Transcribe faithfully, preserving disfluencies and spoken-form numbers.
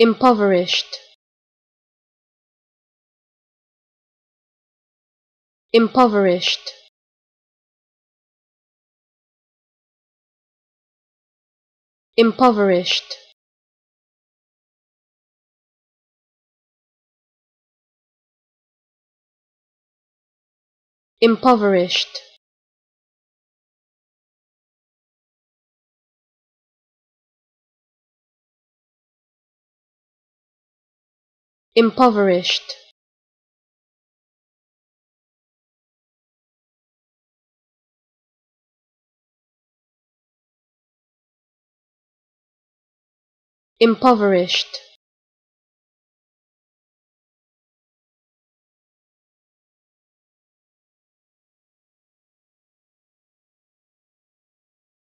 impoverished, impoverished, impoverished, impoverished, impoverished, impoverished,